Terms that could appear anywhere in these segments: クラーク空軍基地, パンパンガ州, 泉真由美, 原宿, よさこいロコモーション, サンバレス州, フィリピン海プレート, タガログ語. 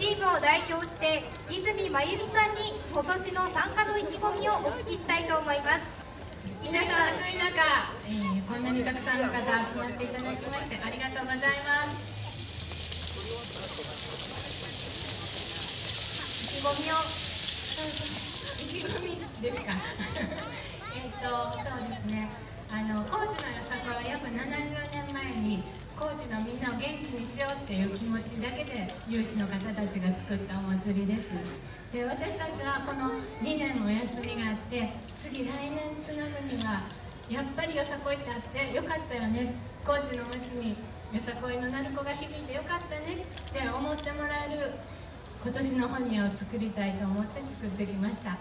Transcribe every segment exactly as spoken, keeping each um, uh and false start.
チームを代表して泉真由美さんに今年の参加の意気込みをお聞きしたいと思います。皆さん暑い中、えー、こんなにたくさんの方集まっていただきましてありがとうございます。意気込みを意気込みですかえっとそうですね、あの高知のよさこいは約ななじゅうねんまえに高知のみんなを元気にしようっていう気持ちだけで有志の方たちが作ったお祭りです。で、私たちはこのにねんお休みがあって、次来年つなぐにはやっぱりよさこいってあってよかったよね、高知の町によさこいの鳴子が響いてよかったねって思ってもらえる今年の本屋を作りたいと思って作ってきました。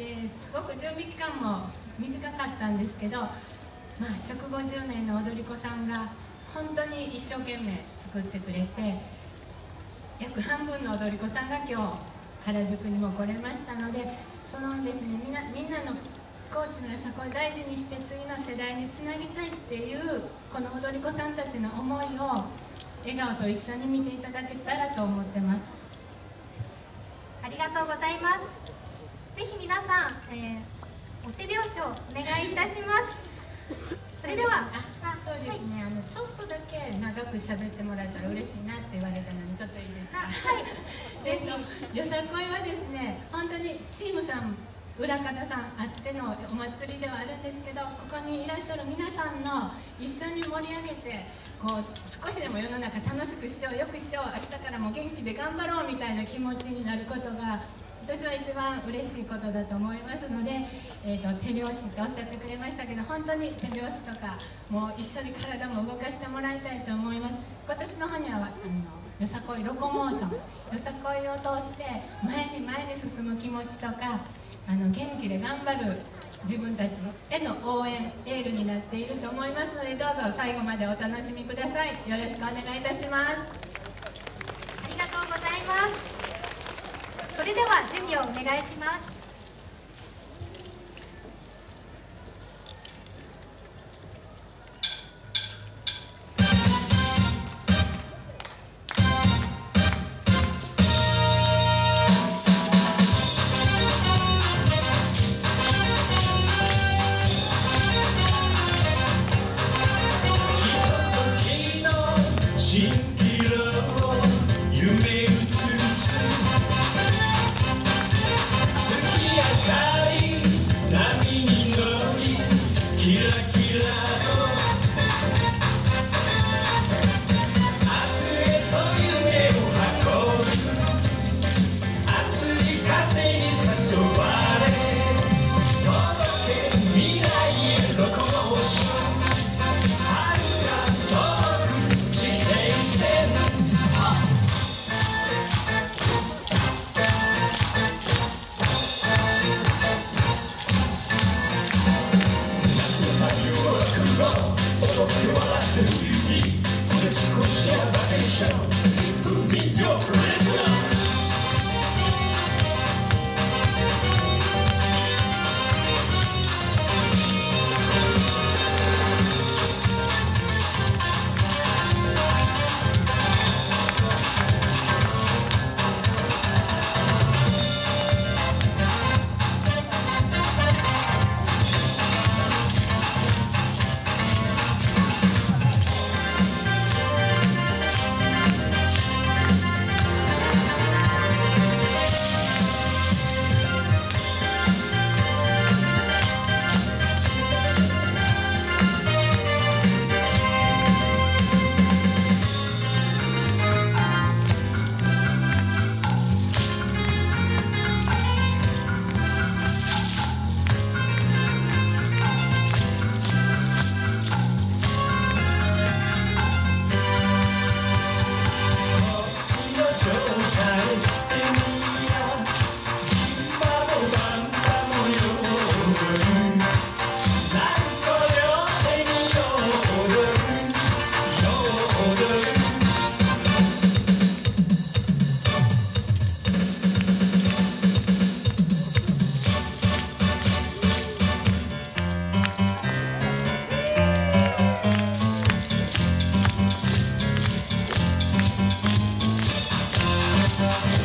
ですごく準備期間も短かったんですけど、まあ、ひゃくごじゅうめいの踊り子さんが本当に一生懸命作ってくれて、約半分の踊り子さんが今日原宿にも来れましたので、そのですね、みんな、みんなの高知のよさこいを大事にして次の世代につなぎたいっていうこの踊り子さんたちの思いを笑顔と一緒に見ていただけたらと思ってます。ありがとうございます。ぜひ皆さん、えー、お手拍子をお願いいたしますそれではそうですね、あのちょっとだけ長く喋ってもらえたら嬉しいなって言われたのにちょっといいですか。はいえっとよさこいはですね、本当にチームさん、裏方さんあってのお祭りではあるんですけど、ここにいらっしゃる皆さんの一緒に盛り上げて、こう少しでも世の中楽しくしよう、よくしよう、明日からも元気で頑張ろうみたいな気持ちになることが私は一番嬉しいことだと思いますので、えー、と手拍子っておっしゃってくれましたけど、本当に手拍子とかもう一緒に体も動かしてもらいたいと思います。今年の本屋はあのよさこいロコモーション、よさこいを通して前に前に進む気持ちとか、あの元気で頑張る自分たちへの応援エールになっていると思いますので、どうぞ最後までお楽しみください。よろしくお願いいたします。ありがとうございます。それでは準備をお願いします。We'll be right back.